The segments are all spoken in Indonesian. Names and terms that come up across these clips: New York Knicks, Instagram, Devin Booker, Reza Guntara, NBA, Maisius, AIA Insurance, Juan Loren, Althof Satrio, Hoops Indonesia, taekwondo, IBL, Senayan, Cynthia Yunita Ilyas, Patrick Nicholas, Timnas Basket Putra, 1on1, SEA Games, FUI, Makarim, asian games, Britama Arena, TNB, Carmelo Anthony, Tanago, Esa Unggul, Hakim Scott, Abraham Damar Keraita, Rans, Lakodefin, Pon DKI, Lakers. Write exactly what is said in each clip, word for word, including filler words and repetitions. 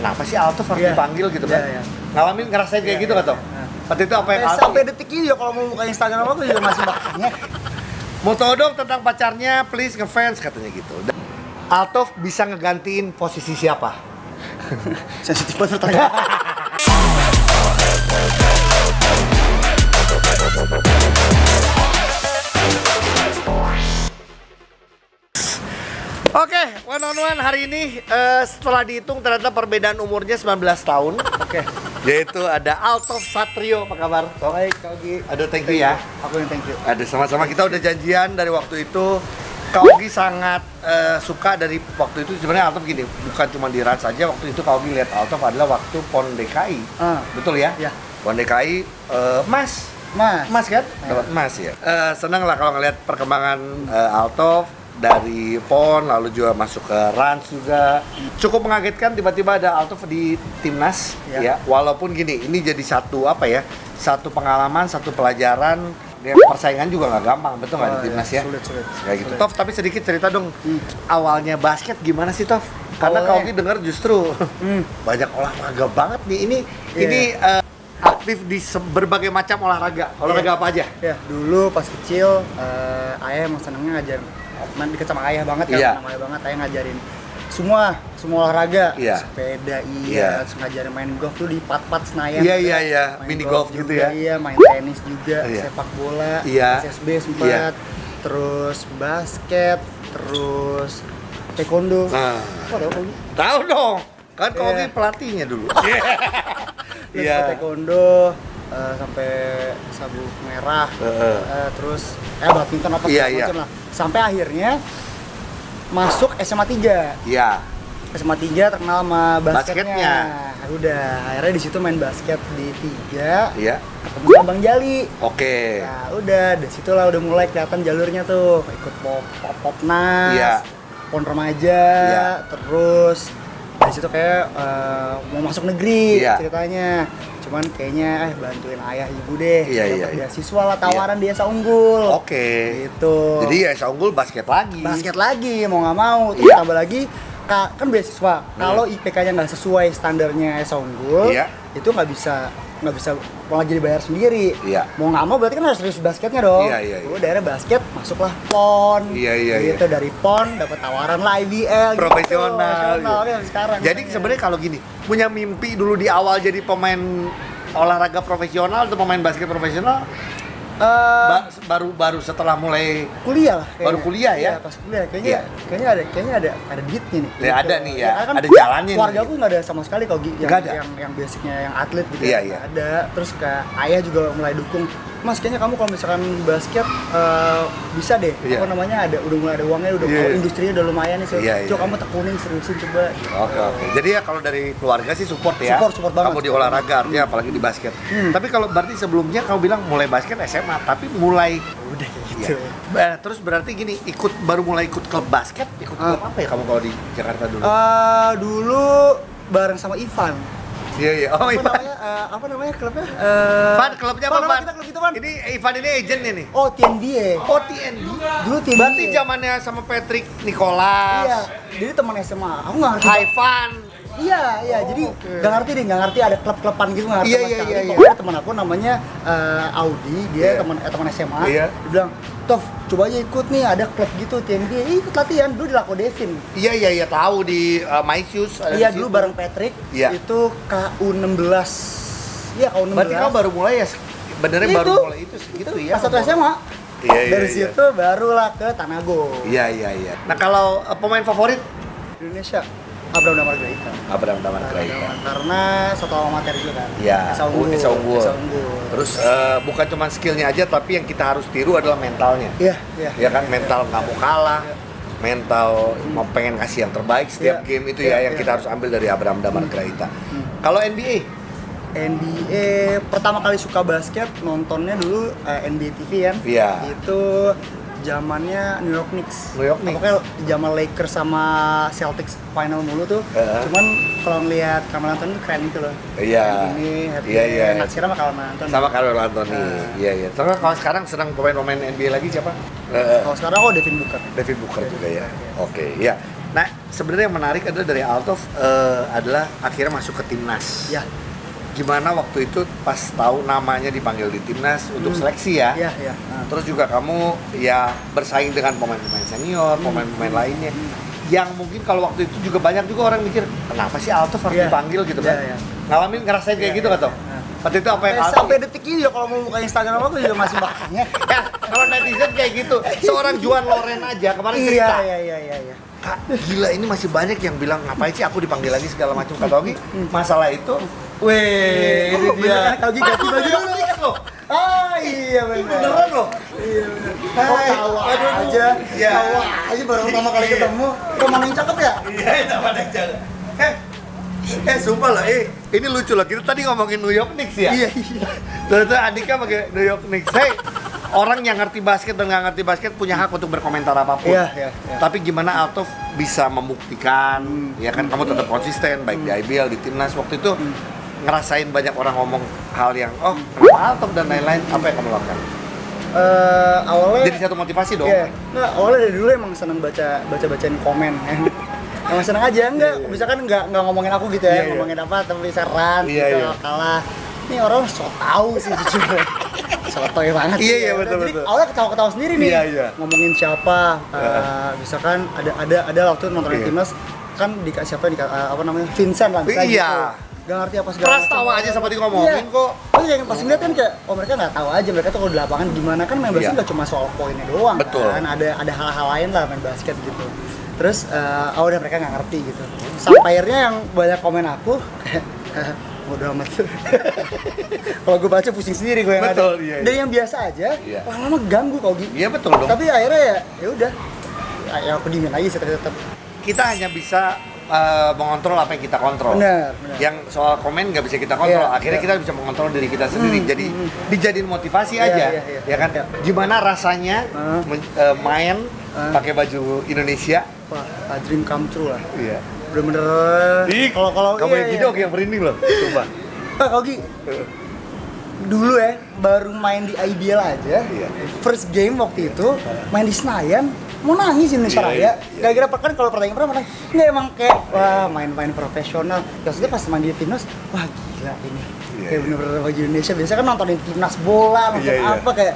kenapa sih Althof harus yeah. dipanggil gitu kan? Yeah, yeah. Ngalamin ngerasain kayak yeah, gitu yeah, kan? Yeah. Waktu itu apa yang Althof? Sampai detik ini ya kalau mau buka Instagram aku juga masih makanya. Mau tau dong tentang pacarnya, please ngefans katanya gitu. Althof bisa ngegantiin posisi siapa? Sensitif banget pertanyaan. Oke, okay, one on one hari ini uh, setelah dihitung ternyata perbedaan umurnya sembilan belas tahun. Oke. Okay. Yaitu ada Althof Satrio, apa kabar? Baik, Kak Ogi. Aduh, thank you ya. Aku yang thank you. Aduh, sama-sama, kita udah janjian dari waktu itu. Kak Ogi sangat uh, suka dari waktu itu. Sebenarnya Althof gini, bukan cuma di Rans saja. Waktu itu Kak Ogi lihat Althof adalah waktu Pon D K I. Uh, Betul ya? Iya. Pon D K I uh, Mas. Mas. Mas kan? Ya. Dapat Mas ya. Uh, senang lah kalau ngelihat perkembangan uh, Althof. Dari Pon, lalu juga masuk ke Rans juga. Cukup mengagetkan tiba-tiba ada Althof di Timnas ya. ya. Walaupun gini, ini jadi satu apa ya, satu pengalaman, satu pelajaran. Ya, persaingan juga nggak gampang, betul nggak oh, di Timnas ya? Sulit, sulit. Kayak gitu. Tof, tapi sedikit cerita dong, hmm. awalnya basket gimana sih Tof? Karena kalau kita dengar justru hmm. banyak olahraga banget nih. Ini, yeah. ini uh, aktif di berbagai macam olahraga, olahraga yeah. apa aja? Ya, yeah. dulu pas kecil, uh, ayah emang senangnya ngajarin, emang deket sama ayah banget kan, yeah. sama ayah banget, ayah ngajarin semua, semua olahraga, yeah. sepeda iya, yeah. ngajarin main golf tuh di pat-pat Senayan, iya yeah, iya yeah, iya, yeah. mini golf, golf gitu juga, ya, iya, main tenis juga, yeah. sepak bola, yeah. S S B sempat, yeah. terus basket, terus taekwondo, nah. tahu dong, kan kalau yeah. pelatihnya dulu. Terus yeah. taekwondo uh, sampai sabuk merah, uh, uh. Uh, terus eh badminton apa yeah, yeah. macam lah. Sampai akhirnya masuk S M A tiga. Iya. Yeah. S M A tiga terkenal sama basketnya. basketnya. Udah, akhirnya di situ main basket di tiga. Iya. Yeah. Ketemu sama Bang Jali. Oke. Okay. Nah, udah dari situ lah udah mulai kelihatan jalurnya tuh. Ikut pop pop, pop nas, yeah. pon remaja, yeah. terus dari situ kayak uh, mau masuk negeri yeah. ceritanya, cuman kayaknya eh bantuin ayah ibu deh, yeah, dapat yeah, beasiswa lah tawaran yeah. di Esa Unggul. Oke. Okay. Gitu. Jadi ya Esa Unggul basket lagi. Basket lagi mau nggak mau, terus yeah. tambah lagi kan beasiswa. Yeah. Kalau I P K-nya nggak sesuai standarnya Esa Unggul, yeah. itu nggak bisa nggak bisa malah jadi bayar sendiri. Yeah. Mau nggak mau berarti kan harus serius basketnya dong. Iya yeah, iya. Yeah, yeah. Dari basket masuklah pon. Iya yeah, iya. Yeah, gitu yeah. dari pon dapat tawaran lah I B L. Profesional. Gitu. Gitu. Oke, sekarang. Jadi sebenarnya kalau gini punya mimpi dulu di awal jadi pemain olahraga profesional atau pemain basket profesional. Uh, ba baru baru setelah mulai kuliah lah kayaknya. Baru kuliah ya? Iya, pas kuliah kayaknya yeah. kayaknya ada kayaknya ada ada dietnya nih. Ya, gitu. Ada nih ya. ya kan ada jalannya. Keluarga nih. Aku nggak ada sama sekali kalau yang, yang yang yang basicnya yang atlet gitu. Iya, iya. Ada. Terus ke ayah juga mulai dukung. Mas kayaknya kamu kalau misalkan basket uh, bisa deh. Yeah. Apa namanya ada udah mulai ada uangnya, udah yeah. industrinya udah lumayan nih. So, yeah, coba yeah. kamu tekunin seriusin coba. Oke gitu. Oke. Okay, okay. Jadi ya kalau dari keluarga sih support ya. Support support banget. Kamu di olahraga hmm. artinya apalagi di basket. Hmm. Tapi kalau berarti sebelumnya kamu bilang mulai basket S M A. Tapi mulai udah gitu. Ya. Terus berarti gini, ikut baru mulai ikut klub basket, ikut uh. klub apa ya kamu kalau di Jakarta dulu? Uh, dulu bareng sama Ivan. Iya iya. Oh, apa Ivan. Namanya, uh, apa namanya klubnya? Uh, Fan klubnya apa? Fan. Kita klub kita, Fan. Ini Ivan ini agennya nih. Oh, T N B. Oh, T N B. Dulu T N B. Berarti zamannya sama Patrick Nicholas. Iya. Jadi teman S M A. Aku enggak ngerti. Hai Fan. Iya, iya. Oh, jadi nggak okay. ngerti deh, nggak ngerti ada klub-kluban gitu nggak ngerti yeah, sama yeah, sekali. Yeah, yeah. Teman aku namanya uh, Audi, dia yeah. teman eh, teman S M A. Yeah. Dia bilang, "Tof, coba aja ikut nih, ada klub gitu T N B." Eh, ikut latihan dulu di Lakodefin. Iya, yeah, iya, yeah, iya, yeah. tahu di uh, Maisius. Iya, yeah, dulu bareng Patrick. Yeah. Itu K U enam belas. Iya, K U enam belas. Berarti kamu baru mulai ya? Benernya itu, baru mulai itu segitu ya. Pas satu S M A. Iya, yeah, yeah, dari yeah, situ yeah. barulah ke Tanago. Iya, yeah, iya, yeah, iya. Yeah. Nah, kalau uh, pemain favorit Indonesia Abraham Damar Keraita. Abraham Damar Keraita. Karena satu alma mater juga kan. Iya. Esa Unggul. Esa Unggul. Esa Unggul. Terus uh, bukan cuma skillnya aja, tapi yang kita harus tiru adalah mentalnya. Iya. Iya. Ya kan, ya, mental nggak ya, mau kalah, ya. mental hmm. mau pengen kasih yang terbaik setiap ya. game itu ya, ya yang ya. kita harus ambil dari Abraham Damar hmm. Keraita. Hmm. Kalau N B A? N B A pertama kali suka basket nontonnya dulu uh, N B A T V kan. Iya. Itu zamannya New York Knicks. New York Knicks. Pokoknya zaman Lakers sama Celtics final mulu tuh. Uh. Cuman kalau ngelihat Carmelo Anthony tuh keren gitu loh. Iya. Ini happy. Iya, iya. Naksir sama Carmelo Anthony. Sama Carmelo Anthony. Iya, iya. Terus kalau sekarang sedang pemain-pemain N B A lagi siapa? Uh. Kalau sekarang oh Devin Booker. Devin Booker Devin juga Booker, ya. Oke, iya. Okay. Yeah. Nah, sebenarnya yang menarik adalah dari Althof uh, adalah akhirnya masuk ke Timnas. Ya. Gimana waktu itu pas tahu namanya dipanggil di Timnas untuk hmm. seleksi ya? Ya, ya. Nah, terus juga kamu ya bersaing dengan pemain-pemain senior, pemain-pemain hmm. lainnya. Hmm. Yang mungkin kalau waktu itu juga banyak juga orang mikir, kenapa sih Althof harus yeah. dipanggil gitu kan? Yeah, yeah. Ngalamin, ngerasain yeah, kayak gitu yeah, kan? Yeah. Waktu itu apa yang Althof? Sampai detik ini ya kalau mau buka Instagram aku juga masih makanya. Ya, kalau netizen kayak gitu, seorang Juan Loren aja kemarin cerita. Iya, iya, iya, iya. Kak, gila ini masih banyak yang bilang ngapain sih aku dipanggil lagi segala macam. Kata Ogi, masalah itu, weh, ini dia. Ogi ganti baju dulu. Ah, iya benar. Beneran loh. Iya benar. Hai, tawa aja. Tawa aja baru pertama kali ketemu. Kok makin cakep ya? Iya, sama aja. Eh, Eh sumpah loh, eh ini lucu loh, kita tadi ngomongin New York Knicks ya? Iya iya. Terus Andika pakai New York Knicks. Hey, orang yang ngerti basket dan nggak ngerti basket punya hak untuk berkomentar apapun. Iya, iya, iya. Tapi gimana Althof bisa membuktikan, hmm. ya kan hmm. kamu tetap konsisten, baik hmm. di I B L, di Timnas. Waktu itu hmm. ngerasain banyak orang ngomong hal yang, oh kenapa Althof dan lain-lain, apa yang kamu lakukan? Uh, awalnya... Jadi satu motivasi dong? Iya, nah, awalnya dari dulu emang seneng baca, baca-bacain komen. Emang seneng aja, enggak, yeah, yeah. misalkan enggak, enggak ngomongin aku gitu ya, yeah, yeah. ngomongin apa, tapi saran, yeah, gitu, yeah. kalah. Ini orang so tau sih, jujur. Sotoy banget. Iya, yeah, iya, yeah, betul, nah, betul. Jadi awalnya ketawa-ketawa sendiri nih, yeah, yeah. ngomongin siapa, yeah. uh, misalkan ada, ada, ada waktu nonton yeah. Timnas, kan dikasih siapa, dika, uh, apa namanya, Vincent lah, misalnya yeah. gitu. Gak ngerti apa segala macam. Keras tawa aja seperti ngomongin iya. kok. Terus yang pas ngeliat kan kayak, oh mereka nggak tahu aja mereka tuh kalau di lapangan gimana kan main basket nggak iya. cuma soal poinnya doang. Betul. Kan ada ada hal-hal lain lah main basket gitu. Terus uh, oh udah mereka nggak ngerti gitu. Sampai akhirnya yang banyak komen aku kayak bodo amat. Kalau gue baca pusing sendiri gue yang betul, ada. Iya, iya. Dari yang biasa aja, iya. lama-lama ganggu kalau gitu. Iya betul dong. Tapi akhirnya ya ya udah. Ya aku diemin aja sih tetap. Kita hanya bisa Uh, mengontrol apa yang kita kontrol. Benar, benar. Yang soal komen nggak bisa kita kontrol. Yeah, akhirnya yeah. kita bisa mengontrol diri kita sendiri. Hmm, Jadi hmm. dijadiin motivasi yeah, aja, yeah, yeah. ya kan? Yeah. Gimana rasanya uh, uh, main uh, pakai baju Indonesia? Wah, uh, dream come true lah. Iya. Yeah. Bener-bener. Kalau kalau kamu iya, yang gidok iya. yang merinding loh, coba. Pak Ogi, dulu ya baru main di I B L aja. Yeah. First game waktu itu main di Senayan. Mau nangis Indonesia Raya, yeah, yeah. gara-gara kan kalau pertandingan pernah menang nggak emang kayak, wah main-main profesional maksudnya pas main di Timnas, wah gila ini yeah, kayak bener-bener bagi Indonesia, biasanya kan nontonin Timnas bola, nonton yeah, apa yeah. kayak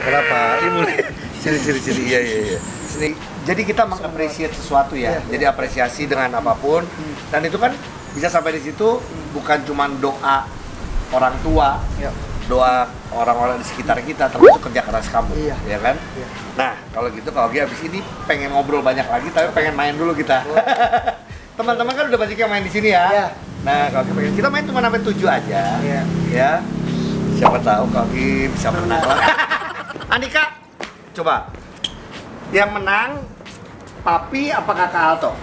kenapa? Ini mulai ciri-ciri, iya iya iya jadi kita mengapresiasi sesuatu ya, yeah, yeah. jadi apresiasi dengan apapun hmm. dan itu kan bisa sampai di situ hmm. bukan cuma doa orang tua yeah. doa orang-orang di sekitar kita termasuk kerja keras kamu, iya. ya kan? Iya. Nah, kalau gitu kalau dia habis ini pengen ngobrol banyak lagi, tapi pengen main dulu kita. Teman-teman kan udah banyak yang main di sini ya. Iya. Nah, kalau kita pengen, kita main cuma sampai tujuh aja, iya. ya. Siapa tahu kalau bisa menang. Andika, coba. Yang menang, Papi apa Kakak Althof?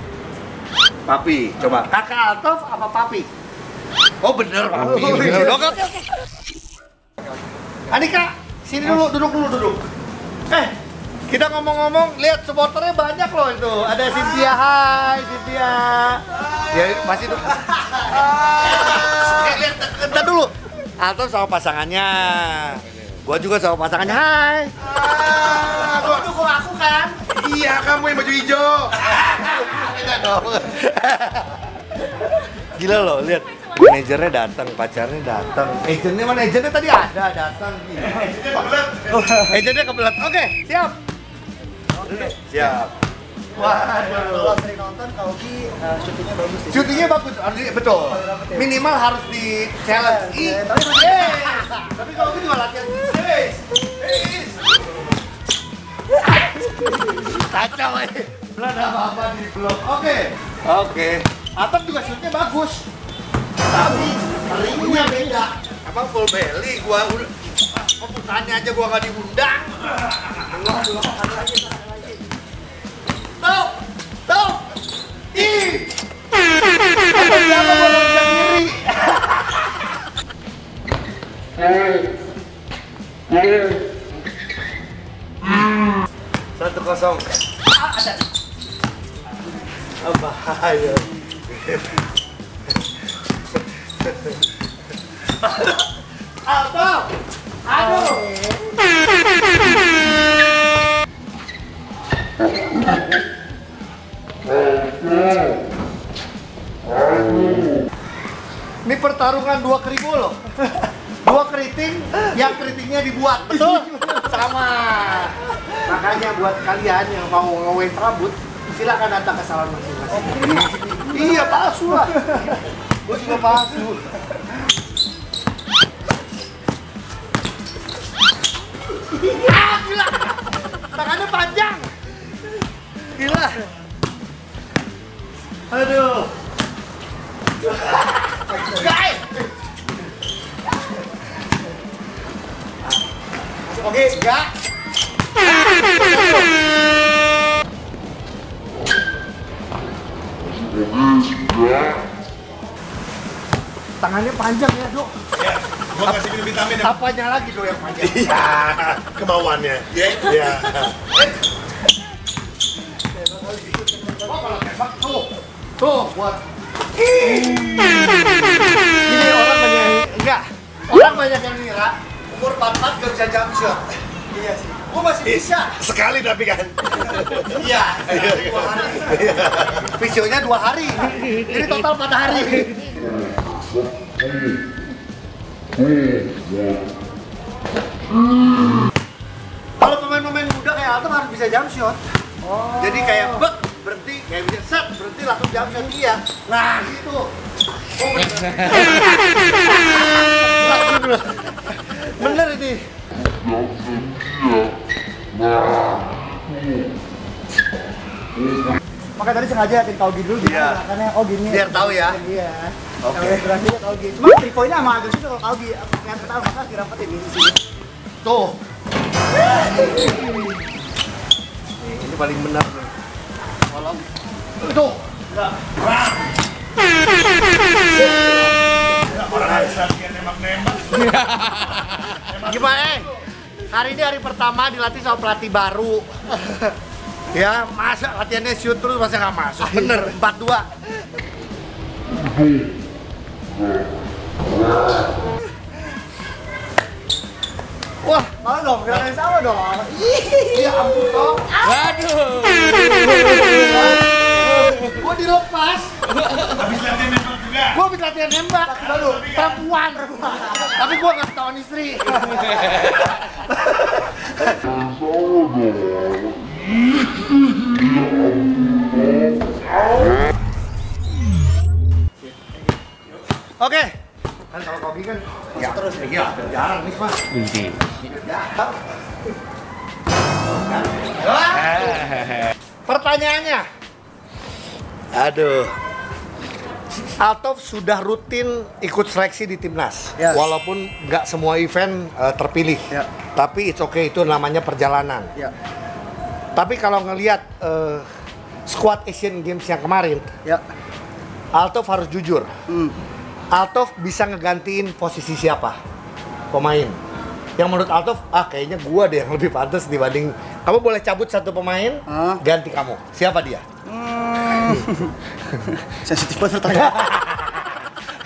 Papi, coba. Kakak Althof apa Papi? Oh bener Papi. Bener. Andika, sini dulu, duduk dulu, duduk. Eh, kita ngomong-ngomong, lihat supporternya banyak loh itu. Ada Cynthia, hai Cynthia. Ya, masih dulu. Eh, lihat, lihat dulu. Althof sama pasangannya. Gua juga sama pasangannya, hai. Aku dukung aku kan? Iya, kamu yang baju hijau. Enggak dong. Gila loh, lihat. Manajernya datang, pacarnya datang. Agentnya mana? Agentnya tadi ada datang. Agentnya kebelet. Agentnya kebelet. Oke, siap. Oke, okay. siap. Wah, kalau sering nonton, kalau di uh, syutingnya bagus. Syutingnya bagus, harus betul. Minimal harus di challenge. Iya, tapi tapi kalau di latihan serius. Serius. Kacau aja. Belum ada apa-apa di blog. Oke. Oke. Atap juga syutingnya bagus. Tapi ringnya beda. Emang full belly gua udah pertanyaan aja gua nggak diundang. Allah Allah ada lagi ada lagi. Tuh tuh ih. Siapa gua loncat diri? Satu kosong. Ah ada. Apa ayo? Althof, aduh. Ini pertarungan dua keribu loh. Dua keriting, yang keritingnya dibuat. Betul? Sama. Makanya buat kalian yang mau nge-wave rambut, silakan datang ke salon masing-masing. Iya, palsu lah. Gue juga palsu. Iya, gila. Tangannya panjang. Gila. Aduh. Guys. Oke, enggak. Tangannya panjang ya, Dok. Ya, gua kasih minum vitamin ya. Apanya lagi, Dok, yang panjang? Iya, kemauannya. Iya. Iya. Oh, kalau tembak tuh. Tuh, buat. Ini orang banyak enggak. Orang banyak yang ngira umur empat puluh empat gak bisa jump shot. Iya sih. Gua masih bisa. Sekali tapi kan. Iya. Dua hari. Visionya dua hari. Ini total empat hari. Kalau pemain-pemain muda kayak Althof harus bisa jump shot. Oh. Jadi kayak bek berhenti, kayak bisa set berhenti langsung jump shot dia. Nah gitu. Oh, bener. Bener ini. Maka tadi sengaja yakin tahu gitu dulu yeah. Karena oh gini. Biar tahu ya. Iya. Oke. Okay. Berhasilnya tahu gitu. Cuma three point-nya sama Agus itu kalau tahu gitu yang pertama kan dirapetin ini sini. Tuh. Ini paling benar tuh. Kalau tuh enggak. Orang harus latihan nembak-nembak. Gimana eh? Hari ini hari pertama dilatih sama pelatih baru. Ya, masa latihannya shoot terus masa nggak masuk. Bener, empat dua. Wah, malah dong, gerakannya sama dong. Iya, ampun dong. Waduh. Gua dilepas. Habis latihan nembak juga. Gua habis latihan nembak baru perempuan. Tapi gua nggak ketahuan istri. Oke, kan kalau kopi kan ya terus nih ya, jarang nih mas. Inti. Pertanyaannya, aduh, Althof sudah rutin ikut seleksi di timnas, yes. Walaupun nggak semua event uh, terpilih, yeah. Tapi it's okay, itu namanya perjalanan. Yeah. Tapi kalau ngelihat uh, squad Asian Games yang kemarin, ya. Althof harus jujur. Hmm. Althof bisa ngegantiin posisi siapa pemain? Yang menurut Althof, ah kayaknya gua deh yang lebih pantas dibanding. Kamu boleh cabut satu pemain, huh? Ganti kamu. Siapa dia? Hmm. Sensitif banget ternyata.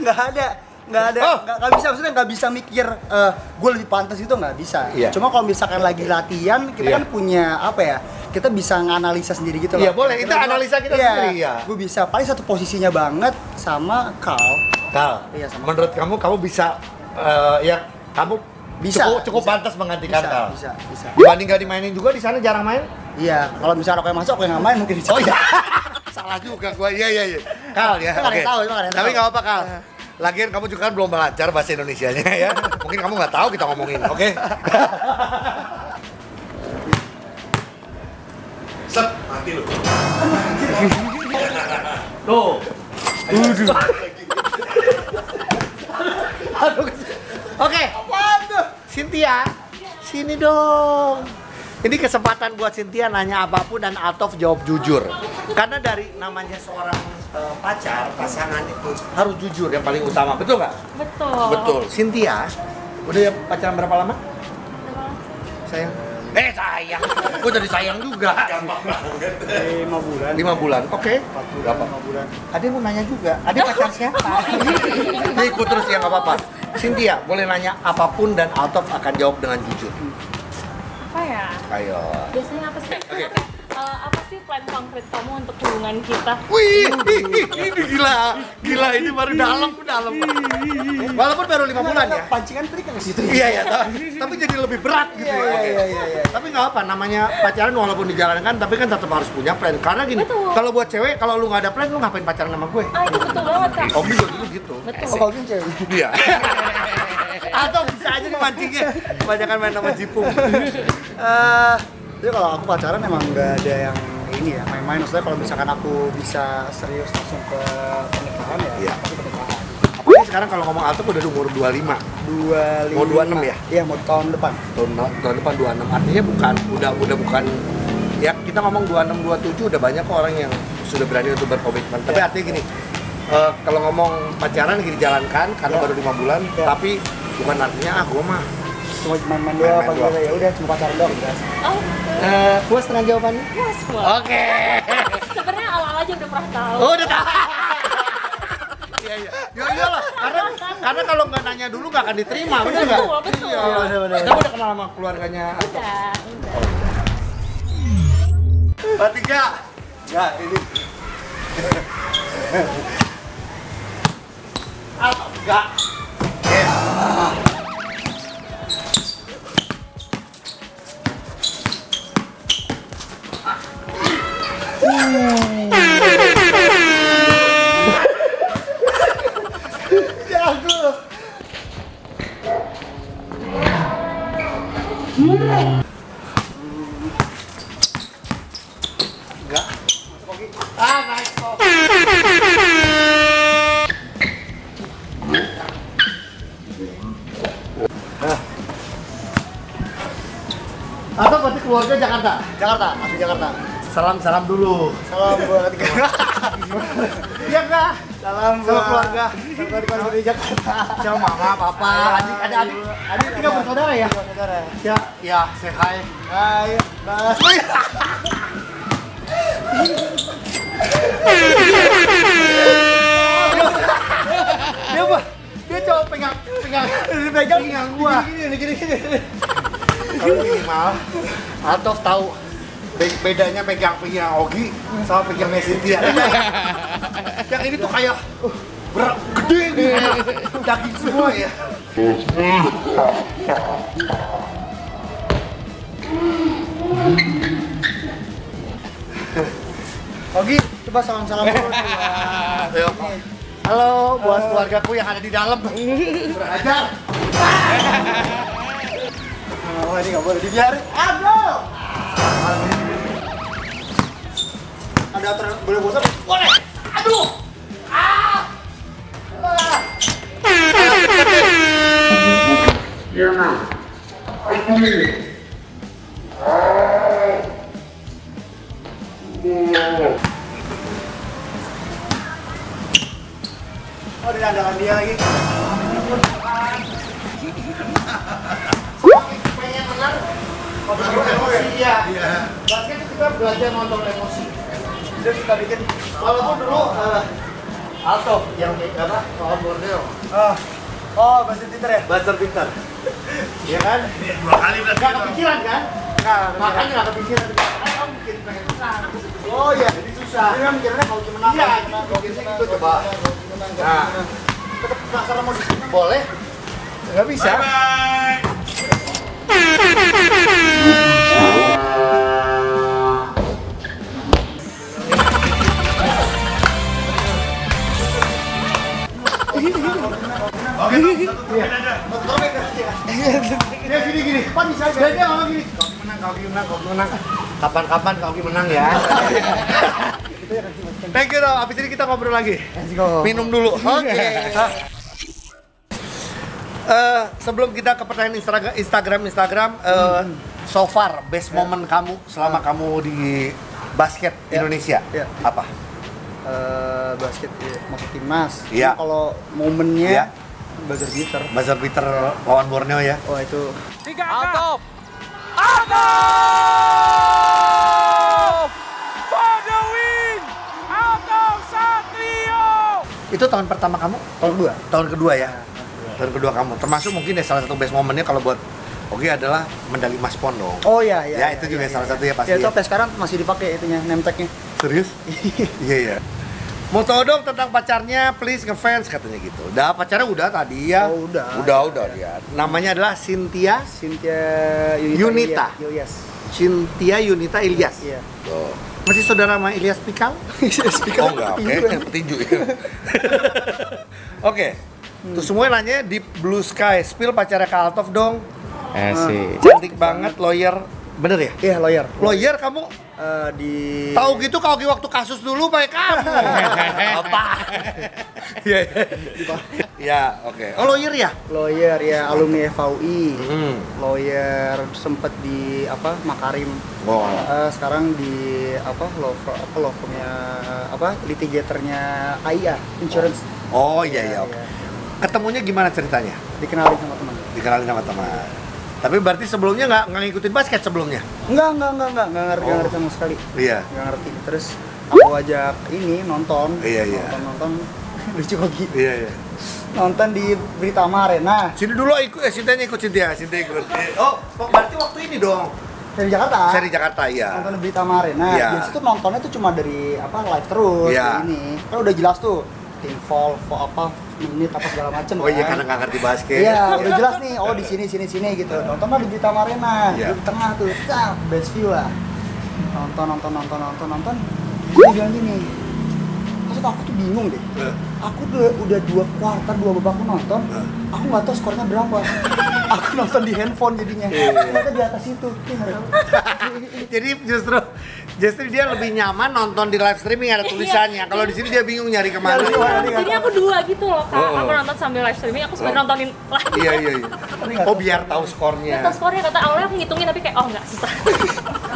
Nggak ada. Nggak ada, oh. nggak, nggak bisa, maksudnya nggak bisa mikir uh, gue lebih pantas itu nggak bisa. Yeah. Cuma kalau misalkan lagi latihan, kita yeah. kan punya apa ya, kita bisa nganalisa sendiri gitu loh. Iya yeah, boleh, kita, kita analisa kita yeah, sendiri ya. Gue bisa, paling satu posisinya banget sama Carl. Carl, iya, sama menurut Carl. Kamu, kamu bisa, uh, ya kamu bisa, cukup, cukup bisa, pantas menggantikan bisa, Carl. Bisa, bisa. Dibanding nggak dimainin juga, di sana jarang main? Iya, yeah. Kalau misalnya aku yang masuk, aku yang nggak main mungkin dicapai. Oh iya, salah juga gue, iya iya iya. Carl ya, oke. Okay. Tapi nggak apa-apa Carl. Lagian kamu juga kan belum belajar bahasa Indonesianya ya. Mungkin kamu nggak tahu kita ngomongin, oke? Okay? Set, mati lu. Tuh. Aduh. Aduh. Oke. Apaan tuh? Cynthia, sini dong. Ini kesempatan buat Cynthia nanya apapun dan Althof jawab jujur. Karena dari namanya seorang pacar, pasangan itu harus jujur yang paling utama, betul nggak? Betul. Betul. Cynthia, udah pacaran berapa lama? Sayang. Eh sayang, gue jadi sayang juga. Gampang banget. Lima bulan. Lima bulan, oke. Berapa? Lima bulan. Ada yang mau nanya juga. Ada pacar siapa? Jadi ikut terus ya nggak apa-apa. Cynthia, boleh nanya apapun dan Althof akan jawab dengan jujur. Apa ya? Ayo. Biasanya apa sih? Oke. Apa sih sih plan konkret kamu untuk hubungan kita? Wih, ini gila, gila ini baru dalam, dalam. Walaupun baru lima bulan ya. Pancingan trik ke situ. Iya ya, tapi jadi lebih berat gitu. Iya iya iya. Tapi nggak apa, namanya pacaran walaupun dijalankan, tapi kan tetap harus punya plan. Karena gini, kalau buat cewek, kalau lu nggak ada plan, lu ngapain pacaran sama gue? Ah itu betul banget kak. Oh betul gitu. Betul. Kalau gini cewek. Iya. Atau bisa aja dipancingnya, kebanyakan main sama jipung. Jadi kalau aku pacaran emang nggak ada yang ini ya main-main. Maksudnya kalau misalkan aku bisa serius langsung ke pernikahan ya, pasti pernikahan. Apalagi sekarang kalau ngomong Althof udah umur dua puluh lima, mau dua puluh enam ya? Iya, mau tahun depan. Tahun, tahun depan dua puluh enam. Artinya bukan, udah udah bukan. Ya kita ngomong dua puluh enam dua puluh tujuh udah banyak kok orang yang sudah berani untuk berkomitmen. Tapi ya, artinya gini, uh, kalau ngomong pacaran gini dijalankan karena ya, baru lima bulan. Ya. Tapi bukan artinya ah gue mah cuma main-main doang, ya udah cuma pacaran doang guys. Oh, eh, puas dengan jawabannya? Puas, puas. Oke. Sebenarnya awal aja udah pernah tahu. Oh, udah tahu. Iya, iya. Ya iyalah, karena karena kalau nggak nanya dulu nggak akan diterima, benar nggak? Betul, betul. Iya, benar-benar. Kamu udah kenal sama keluarganya? Udah, udah. Berarti enggak? Ya, ini. Atau enggak? Ya. Atau berarti keluarga Jakarta? Jakarta, asli Jakarta. Salam-salam dulu. Salam buat keluarga. Iya enggak? Salam buat keluarga. Keluarga di Jakarta. Sama mama, papa, adik, ada adik. Adik tiga bersaudara ya? Bersaudara. Ya, ya, say hi. Hai, Mas. Dia mah dia coba pegang pegang pegang pegang gua. Gini gini gini. Kalau minimal Althof tahu bedanya pegang pegang Ogi sama pegangnya Cynthia. Yang ini tuh kayak berat gede gitu, daging semua ya. Ogi, coba salam-salam dulu. Halo buat keluargaku yang ada di dalam. Berajar. Oh, ini nggak boleh dibiarin. Aduh! Ada aturan boleh bosan? Boleh! Aduh! Ah! Ah! Iya, Mas. Oh, di landangan dia lagi. Iya. Basket itu kita belajar nonton emosi. Kita suka bikin. Walaupun dulu Althof yang apa? Soal bordel. Oh, basket pinter ya? Basket pinter. Iya kan? Dua kali berarti. Gak kepikiran kan? Makanya gak kepikiran. Kamu bikin pengen susah. Oh iya, jadi susah. Jadi kan mikirnya kalau gimana? Iya, mikirnya gitu coba. Nah, tetap penasaran mau disini? Boleh? Gak bisa. Bye-bye. Oke, satu turun aja. Satu turun aja. Dia gini-gini, Pan bisa aja. Dia ngomong gini. Kau menang, kau menang, kau menang. Kapan-kapan kau menang ya. Thank you dong, abis ini kita ngobrol lagi. Minum dulu. Oke. Sebelum kita ke pertanyaan Instagram-Instagram, so far, best moment kamu selama kamu di basket Indonesia, apa? Basket masuk timnas. Kalau momennya buzzer beater. Buzzer beater lawan Borneo ya. Oh itu. Tiga Althof. Althof for the win. Althof Satrio. Itu tahun pertama kamu? Tahun kedua. Tahun kedua ya. Tahun kedua kamu. Termasuk mungkin ya salah satu best momennya kalau buat Oke adalah medali emas P O N dong. Oh iya iya. Ya, ya itu ya, juga ya, salah ya, satu ya pasti. Ya itu sampai sekarang masih dipakai itunya name tag-nya. Serius? Iya iya. Mau tau dong tentang pacarnya, please ngefans katanya gitu. Udah pacarnya udah tadi ya. Oh, udah. Udah udah ya. Dia. Namanya adalah Cynthia Cynthia Yunita. Ilyas. Cynthia Yunita Ilyas. Iya. Oh. Masih saudara sama Ilyas Pikal? Ilyas Pikal. Oh enggak, oke. Okay. Petinju ya. Oke. Okay. Hmm. Terus semuanya nanya Deep Blue Sky, spill pacarnya Kak Althof dong. Eh sih. Uh, cantik banget lawyer. Bener ya? Iya, yeah, lawyer. Lawyer kamu uh, di tahu gitu kalau waktu kasus dulu pakai kamu. Apa? Iya. Iya, oke. Oh, lawyer ya? Lawyer ya, alumni F U I. Mm. Lawyer sempet di apa? Makarim. Oh. Uh, sekarang di apa? Law apa law firmnya apa? Litigatornya A I A Insurance. Oh, oh iya iya. Okay. Ketemunya gimana ceritanya? Dikenalin sama teman. Dikenalin sama teman. Tapi berarti sebelumnya nggak nggak ngikutin basket sebelumnya? Nggak nggak nggak nggak nggak ngerti, oh. ngerti sama sekali. Iya. Nggak ngerti. Terus aku ajak ini nonton. Iya iya. Nonton nonton lucu lagi. Iya iya. Nonton di Britama Arena. Sini dulu ikut, eh Cynthia ikut Cynthia, Cynthia ikut. Oh, berarti waktu ini dong. Seri Jakarta. Seri Jakarta iya. Nonton di Britama Arena. Iya. Biasa tuh nontonnya tuh cuma dari apa live terus. Iya. Ini kan udah jelas tuh. Involve apa menit apa segala macam. Oh kan? Iya karena nggak ngerti basket. Iya udah jelas nih. Oh di sini sini sini gitu. Nonton mah di Britama Arena yeah. Di tengah tuh, cah best view lah. Nonton nonton nonton nonton nonton. Dia bilang gini. Maksud aku tuh bingung deh. Uh. Aku udah, udah dua kuarter dua babak aku nonton. Uh. Aku nggak tahu skornya berapa. Aku nonton di handphone jadinya. Ternyata di atas itu. Jadi justru Justru dia lebih nyaman nonton di live streaming ada tulisannya. Iya. Kalau di sini dia bingung nyari kemana. Jadi aku dua gitu loh Kak. Oh. Aku nonton sambil live streaming, aku sebenarnya oh. nontonin live. Iya iya iya. Oh biar tahu skornya. Biar tahu skornya kata awalnya aku ngitungin tapi kayak oh enggak susah.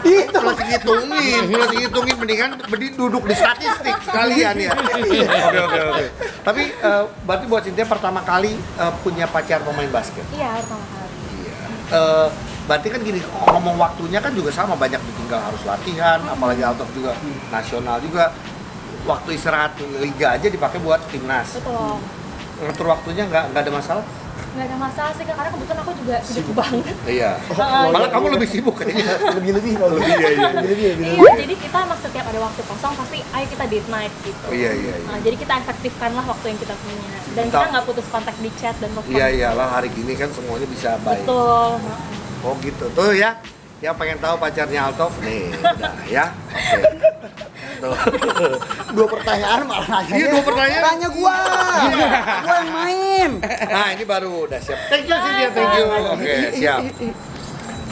Itu masih ngitungin, masih ngitungin mendingan berdiri duduk di statistik kalian ya. Oke oke oke. Tapi uh, berarti buat Cynthia pertama kali uh, punya pacar pemain basket. Iya, pertama kali. Iya. Uh, Berarti kan gini, ngomong waktunya kan juga sama, banyak ditinggal harus latihan, hmm. apalagi Althof juga, hmm. nasional juga. Waktu istirahat liga aja dipakai buat timnas. Betul. Ngatur waktunya nggak ada masalah? Nggak ada masalah sih, karena kebetulan aku juga sibuk banget. Iya. Oh, uh, malah kamu lebih sibuk kayaknya. Lebih-lebih kalau lebih, iya, iya. Lebih-lebih, lebih-lebih. Iya, jadi kita emang setiap ada waktu kosong, pasti ayo kita date night gitu. Oh, iya, iya, iya. Nah, jadi kita efektifkanlah waktu yang kita punya. Dan entah, kita nggak putus kontak di chat dan telepon. Iya, iyalah hari gini kan semuanya bisa baik. Betul. Nah. Oh gitu, tuh ya yang pengen tahu pacarnya Althof nih, udah ya. Okay. Tuh. Dua pertanyaan malah nanya. Iya dua pertanyaan. Tanya gua, gua yang main. Nah ini baru udah siap. Thank you sih dia, thank you. Oke okay, siap.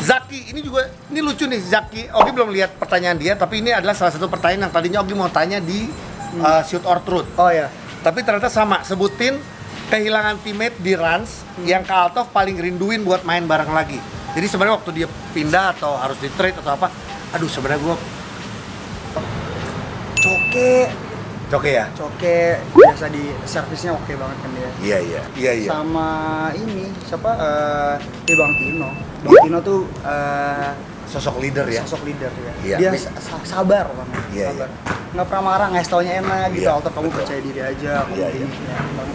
Zaki ini juga, ini lucu nih Zaki. Ogi belum lihat pertanyaan dia, tapi ini adalah salah satu pertanyaan yang tadinya Ogi mau tanya di uh, Shoot or Truth. Oh ya. Tapi ternyata sama, sebutin kehilangan teammate di Rans hmm. yang Kak Althof paling rinduin buat main bareng lagi. Jadi sebenarnya waktu dia pindah atau harus di trade atau apa, aduh sebenarnya gue coke, coke ya, coke biasa di servisnya oke banget kan dia. Iya iya iya iya. Sama ini siapa? Uh, eh Bang Tino. Bang Tino tuh uh, sosok leader ya. Sosok leader ya. Iya. Dia sabar banget. Iya. Sabar. Nggak pernah marah, ngasih taunya enak gitu. Althof kamu percaya diri aja. Iya iya.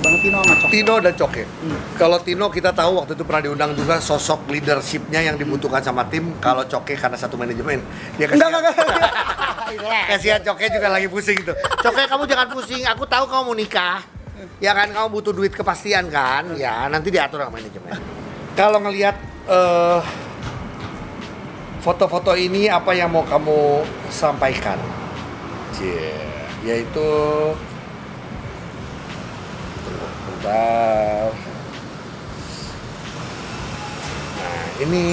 Bang Tino sama Coke. Tino dan Coke. Hmm. Kalau Tino kita tahu waktu itu pernah diundang juga sosok leadershipnya yang dibutuhkan sama tim. Kalau Coke karena satu manajemen dia kasihan. Enggak enggak enggak. Kasihan Coke juga lagi pusing tuh. Coke kamu jangan pusing. Aku tahu kamu mau nikah. Ya kan kamu butuh duit kepastian kan. Ya nanti diatur sama manajemen. Kalau ngelihat uh, foto-foto ini apa yang mau kamu sampaikan? Yeah. Yaitu bentar. Nah ini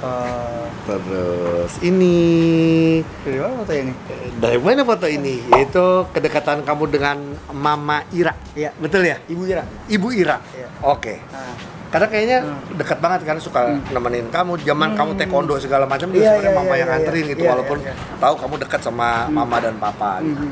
uh, terus ini dari mana foto ini? Dari mana foto ini? Yaitu kedekatan kamu dengan Mama Ira. Iya. Betul ya? Ibu Ira. Ibu Ira. Iya. Oke. Okay. Nah. Karena kayaknya hmm. dekat banget karena suka hmm. nemenin kamu, zaman hmm. kamu taekwondo segala macam dia yeah, sebenarnya yeah, mama yeah, yang yeah, anterin yeah, gitu yeah, walaupun yeah, yeah. tahu kamu dekat sama hmm. mama dan papa. Hmm. Gitu.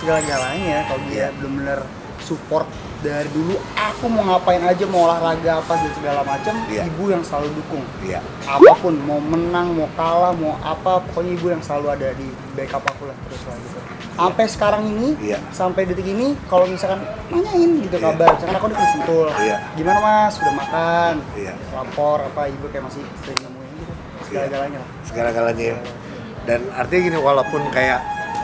Segala-galanya kalau dia yeah. belum bener support dari dulu. Aku mau ngapain aja, mau olahraga apa dan segala macam, yeah. ibu yang selalu dukung. Yeah. Apapun, mau menang, mau kalah, mau apa, pokoknya ibu yang selalu ada di backup aku lah terus lah gitu. Sampai yeah. sekarang ini, yeah. sampai detik ini, kalau misalkan nanyain gitu yeah. kabar, misalkan aku udah disentul, yeah. gimana mas, udah makan, yeah. lapor apa, ibu kayak masih sering nemuin gitu, segala-galanya lah. Segala-galanya ya. Dan artinya gini, walaupun kayak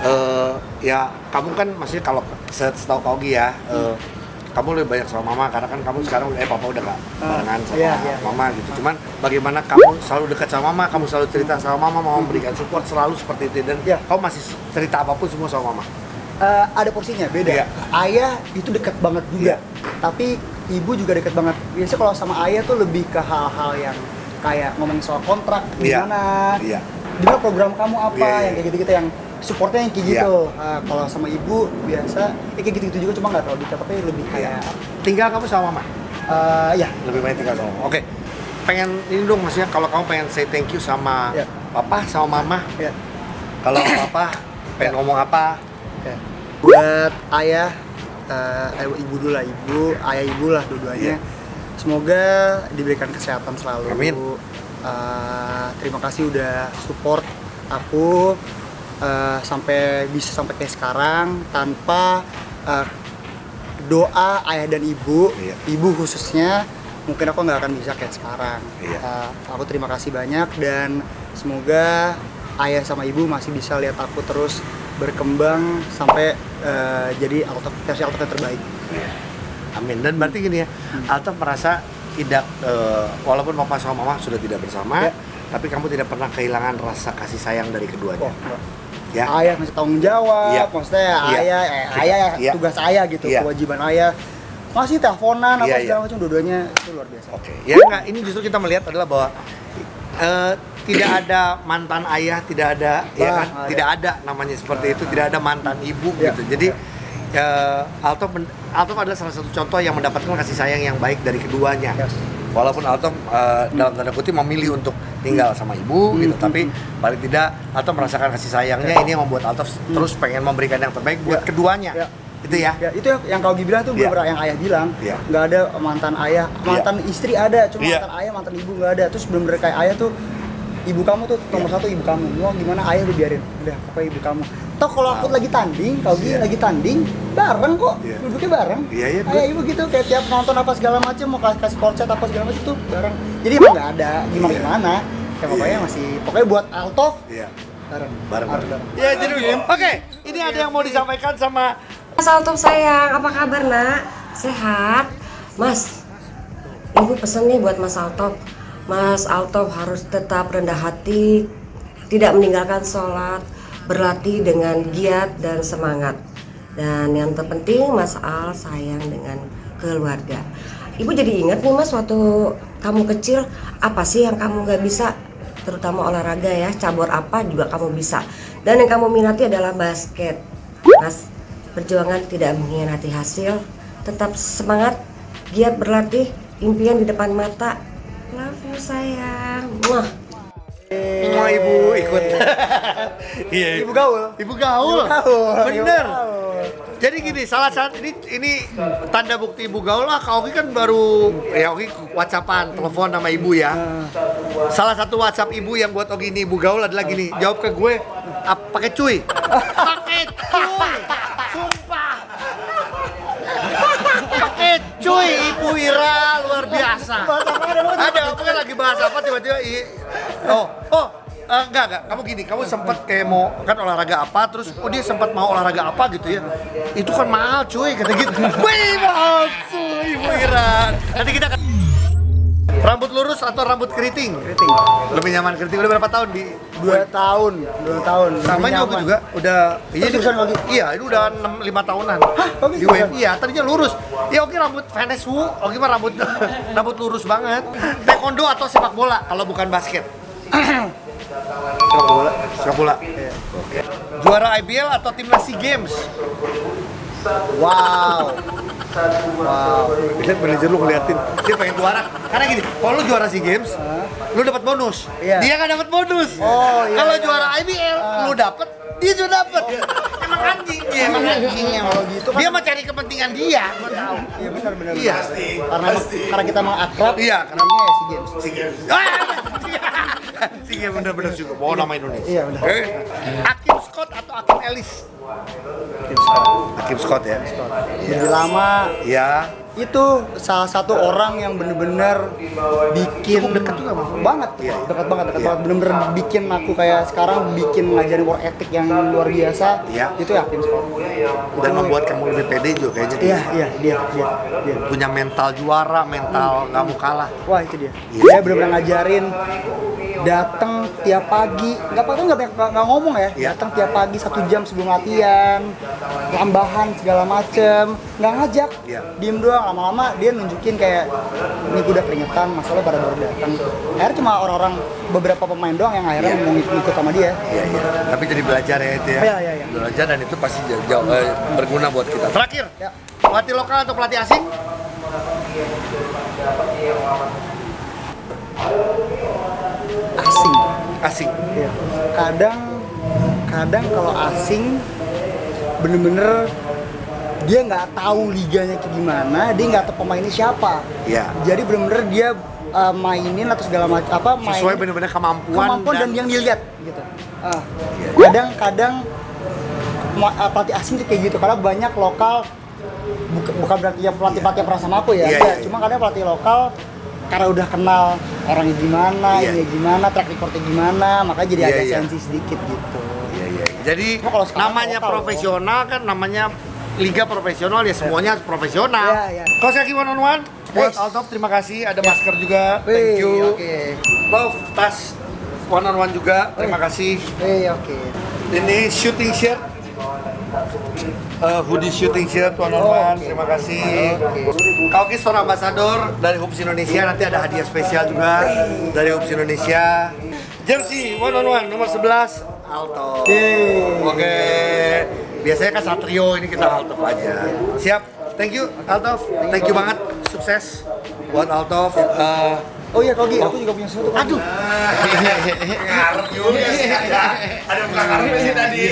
uh, ya kamu kan masih kalau setahu Kogi ya, uh, hmm. kamu lebih banyak sama mama karena kan kamu sekarang eh papa udah gak barengan sama yeah, yeah. mama gitu. Cuman bagaimana kamu selalu dekat sama mama, kamu selalu cerita sama mama, mau memberikan support selalu seperti itu, dan yeah. kamu masih cerita apapun semua sama mama. Uh, ada porsinya beda. Yeah. Ayah itu dekat banget juga, yeah. tapi ibu juga dekat banget. Biasanya kalau sama ayah tuh lebih ke hal-hal yang kayak ngomongin soal kontrak gimana. Yeah. Yeah. Gimana program kamu apa, yeah, yeah. yang kayak gitu-gitu, yang supportnya yang kayak yeah. gitu. Nah, kalau sama ibu biasa, eh, kayak gitu-gitu juga, cuma nggak terlalu detail, tapi lebih kayak... Yeah. Tinggal kamu sama mama? Uh, ya. Lebih banyak tinggal sama mama. Oke, okay. Pengen ini dong, maksudnya kalau kamu pengen say thank you sama yeah. papa, sama mama. Yeah. Kalau papa pengen yeah. ngomong apa? Yeah. Buat ayah, uh, ibu dulu lah, ibu, ayah ibu lah dua-duanya. Yeah. Semoga diberikan kesehatan selalu. Amin. Uh, terima kasih udah support aku uh, sampai bisa sampai kayak sekarang. Tanpa uh, doa ayah dan ibu, iya. ibu khususnya, mungkin aku nggak akan bisa kayak sekarang. Iya. Uh, aku terima kasih banyak, dan semoga ayah sama ibu masih bisa lihat aku terus berkembang sampai uh, jadi versi Althof yang terbaik. Iya. Amin. Dan berarti gini ya, hmm. Althof merasa tidak, uh, walaupun papa sama mama sudah tidak bersama, ya. tapi kamu tidak pernah kehilangan rasa kasih sayang dari keduanya. Oh, ya. Ayah masih tanggung jawab, ya. maksudnya ya. ayah, eh, ayah ya. tugas ayah gitu, ya. kewajiban ayah. Masih teleponan, apa ya, segala ya. macam, dua-duanya itu luar biasa. Oke, okay. ya nggak, ini justru kita melihat adalah bahwa uh, tidak ada mantan ayah, tidak ada, bah, ya kan, ayah. tidak ada namanya seperti nah, itu, tidak ada mantan ibu ya. gitu. Jadi. Ya. Uh, Althof, Althof adalah salah satu contoh yang mendapatkan kasih sayang yang baik dari keduanya. Yes. Walaupun Althof uh, hmm. dalam tanda kutip memilih untuk tinggal sama ibu hmm. gitu, tapi paling tidak Althof merasakan kasih sayangnya. Ini yang membuat Althof hmm. terus pengen memberikan yang terbaik buat ya. keduanya. Ya. Itu ya? Ya, itu yang, yang kau bilang tuh beberapa ya. yang ayah bilang, ya. nggak ada mantan ayah, mantan ya. istri ada, cuma ya. mantan ayah, mantan ibu nggak ada. Terus benar-benar kayak ayah tuh, ibu kamu tuh nomor satu, ibu kamu mau gimana ayah udah biarin, udah pokoknya ibu kamu. Toh kalau aku lagi tanding, kalau yeah. lagi tanding bareng kok, yeah. duduknya bareng. Iya yeah, yeah, ibu gitu kayak tiap nonton apa segala macam, mau kasih korset apa segala macam tuh bareng. Jadi emang nggak ada gimana gimana, kayak yeah. pokoknya masih pokoknya buat Althof yeah. bareng. Bareng. bareng. Ya jadi oke, okay. ini ada yang mau disampaikan sama Mas Althof sayang, apa kabar nak? Sehat, Mas. Ibu pesen nih buat Mas Althof. Mas Althof harus tetap rendah hati, tidak meninggalkan sholat, berlatih dengan giat dan semangat. Dan yang terpenting Mas Al sayang dengan keluarga. Ibu jadi ingat nih Mas, waktu kamu kecil apa sih yang kamu gak bisa? Terutama olahraga ya, cabur apa juga kamu bisa. Dan yang kamu minati adalah basket. Mas, perjuangan tidak mengkhianati hasil, tetap semangat, giat berlatih, impian di depan mata. Love you sayang. Wah. Semua ibu ikut. Iya. Ibu gaul. Ibu gaul. Bener. Jadi gini, salah satu ini ini tanda bukti ibu gaul lah. Kak Oki kan baru ya Oki WhatsAppan, telepon sama ibu ya. Salah satu WhatsApp ibu yang buat Oki ini ibu gaul adalah gini, jawab ke gue pakai cuy. Pakai cuy. Sumpah. Pakai cuy Ibu Ira luar biasa. Ada apa kan lagi bahas apa tiba-tiba oh oh uh, enggak enggak kamu gini, kamu sempat kayak mau kan olahraga apa, terus oh dia sempat mau olahraga apa gitu ya, itu kan mahal cuy kata gitu. Wih mahal cuy Ibu Ira. Nanti kita rambut lurus atau rambut keriting? Keriting. Lebih nyaman keriting. Udah berapa tahun di? Dua tahun. Dua tahun. Namanya aku juga udah. Iya jurusan lagi. Iya, itu udah enam lima tahunan. Hah? Di U M I ya. Tadinya lurus. Ya oke rambut Venus Wu. Oke mah rambut rambut lurus banget. Taekwondo atau sepak bola kalau bukan basket? Sepak bola. Sepak bola. Juara I B L atau timnas SEA Games? Wow. Wow, lihat manajer lu ngeliatin, dia pengen juara. Karena gini, kalau lu juara SEA Games, uh. lu dapat bonus. Yeah. Dia nggak dapat bonus. Oh, iya, kalau iya, juara I B L, uh. lu dapat dia sudah dapat. Oh. Emang anjing dia, emang anjingnya. Kalau gitu kan dia mau cari kepentingan dia, gua tahu. Iya benar-benar. Iya. Pasti. Karena pasti. Karena kita mau akrab. Iya, karena dia si Games. Si Games. Si Games benar-benar juga bawa nama Indonesia. Iya, benar. Eh. Hakim Scott atau Hakim Ellis? Hakim Scott. Hakim Scott ya. Scott. Jadi lama. Iya. Itu salah satu orang yang bener-bener bikin dekat juga banget, ya, dekat banget, dekat ya. banget, bener-bener bikin aku kayak sekarang bikin ngajarin work ethic yang luar biasa, ya. Itu Hakim Scott. Dan membuat kamu lebih pede juga kayaknya. Iya, iya, dia, dia, dia. Punya mental juara, mental nggak hmm. mau kalah. Wah itu dia. Dia ya. bener-bener ngajarin. Datang tiap pagi, nggak apa-apa nggak ngomong ya, ya. Datang tiap pagi satu jam sebelum latihan, tambahan segala macem, nggak ngajak, ya. Diem doang. Lama-lama dia nunjukin kayak ini udah keringetan, masalah pada baru datang. Akhirnya cuma orang-orang beberapa pemain doang yang akhirnya ya. mau ikut sama dia. Iya iya. Tapi jadi belajar ya itu ya. Iya iya. Ya. Belajar dan itu pasti jauh eh, berguna buat kita. Terakhir, ya. pelatih lokal atau pelatih asing? Asing. Asing. Iya. Kadang, kadang kalau asing bener-bener dia nggak tahu liganya kayak gimana, dia nggak tahu pemainnya siapa. Iya. Jadi bener-bener dia uh, mainin atau segala macam apa. Mainin, sesuai bener-bener kemampuan. Kemampuan dan, dan yang dilihat. Gitu. Uh, kadang-kadang uh, pelatih asing tuh kayak gitu karena banyak lokal. Buka, bukan berarti ya pelatih-pelatih perasaan sama aku ya. Iya. Ya. Cuma kadang pelatih lokal karena udah kenal orangnya gimana, yeah. ini gimana, track recordnya gimana, makanya jadi yeah, agak yeah. sensi sedikit gitu. Iya yeah, iya. Yeah. Jadi namanya profesional kan, namanya liga profesional ya semuanya yeah. profesional. Iya yeah, iya. Yeah. Coach Kaki one on one buat Althof, terima kasih. Ada yeah. masker juga. Wey, thank you. Oke. Okay. Love tas one on one juga. Terima Wey. kasih. Iya oke. Okay. Ini shooting shirt. Uh, hoodie shooting shirt one on one, oh, okay. terima kasih. Okay. Kau Kis seorang ambasador dari Hoops Indonesia, nanti ada hadiah spesial juga dari Hoops Indonesia. Jersey one on one nomor sebelas Althof. Oke. Okay. Biasanya kan Satrio, ini kita Althof aja. Siap. Thank you Althof. Thank you banget. Sukses buat Althof. Uh, Oh iya Kogi, aku juga punya sesuatu. Aduh. Ngarep juga sih ada. Ada Makarim sih tadi.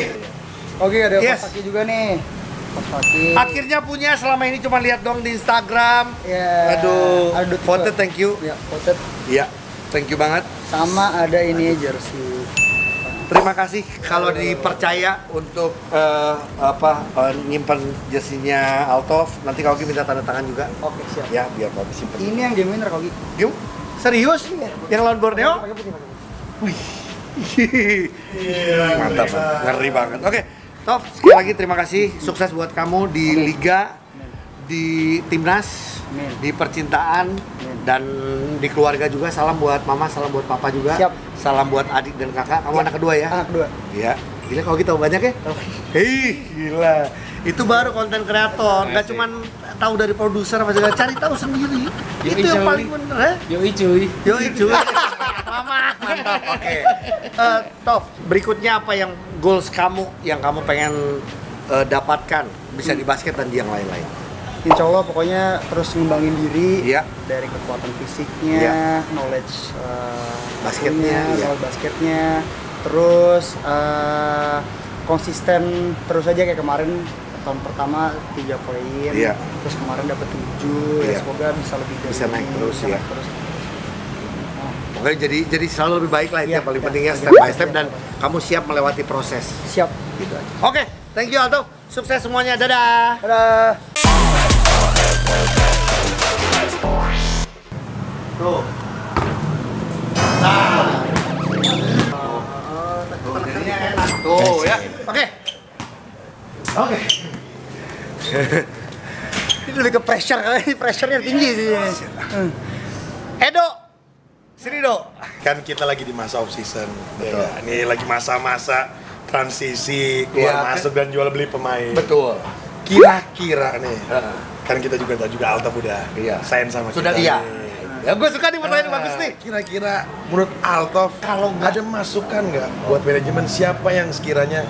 Oke, ada yes. Mas Kaki juga nih. Mas Kaki. Akhirnya punya, selama ini cuma lihat dong di Instagram. Yeah. Aduh. Aduh. Voted, thank you. Ya, voted. Iya, thank you banget. Sama ada ini jersey. Terima kasih kalau dipercaya untuk uh, apa uh, nyimpan jersinya Althof. Nanti Kogi minta tanda tangan juga. Oke, siap. Ya, biar Kogi simpen. Ini yang game winner Kogi. Game? Serius? Iya. Yang lawan Borneo? Wih. Mantap, ngeri banget. Oke. Okay. Tof, sekali lagi terima kasih, sukses buat kamu di Amin. Liga, di timnas, Amin. Di percintaan, Amin. Dan di keluarga juga. Salam buat mama, salam buat papa juga. Siap. Salam buat adik dan kakak. Kamu ya. anak kedua ya? Anak kedua. Iya. Gila kalau kita banyak ya? Tahu. Hei, gila. Itu baru konten kreator, nggak cuman tahu dari produser apa segala, cari tahu sendiri. Yo itu yang paling bener. Yoi cuy. Yoi cuy. Mama, mantap. Oke. Okay. Uh, Tof, berikutnya apa yang goals kamu yang kamu pengen uh, dapatkan bisa di basket dan di yang lain-lain? Insya Allah pokoknya terus ngembangin diri ya. Dari kekuatan fisiknya, ya. knowledge uh, basketnya, ya. soal basketnya, terus uh, konsisten terus aja kayak kemarin tahun pertama tiga poin, ya. terus kemarin dapat tujuh, ya. ya semoga bisa lebih dari bisa naik terus bisa ya. Naik terus. Oke, jadi jadi selalu lebih baik lah itu ya, yang paling ya, pentingnya ya, step by step ya, dan ya. kamu siap melewati proses. Siap. Gitu aja. Oke, thank you Althof. Sukses semuanya. Dadah. Dadah. Tuh. Nah. Tuh, jadinya enak. Tuh ya. Oke. Oke. Ini lebih ke pressure kali ini, pressure-nya tinggi sih. Edo. Sini dong. Kan kita lagi di masa off season. Betul. Ya, ini lagi masa-masa transisi keluar ya, masuk kan. Dan jual beli pemain. Betul. Kira-kira nih. Uh. Kan kita juga tahu juga Althof udah iya. sign sama Sudah kita. Sudah iya. Nih. Ya gue suka nih pertanyaan uh, bagus nih. Kira-kira menurut Althof kalau ada masukan nggak buat manajemen siapa yang sekiranya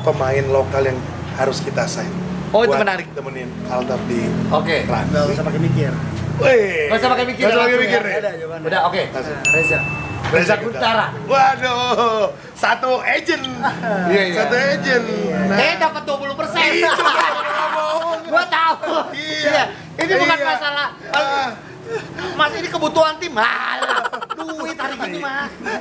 pemain lokal yang harus kita sign? Oh, buat itu menarik. Temenin Althof di Oke. Okay. Enggak usah pakai mikir. Wih, gak usah pakai mikir, gak usah pakai mikir ya? Ada, jawabannya. Udah, oke okay. Reza Reza Guntara. Waduh, satu agent. Iya, iya. Satu agent. Nah. Eh, dapat dua puluh persen. Iya, gua tahu. Iya. Ini iya. bukan masalah. Mas, ini kebutuhan tim. Hal. Duit hari ini, Mas.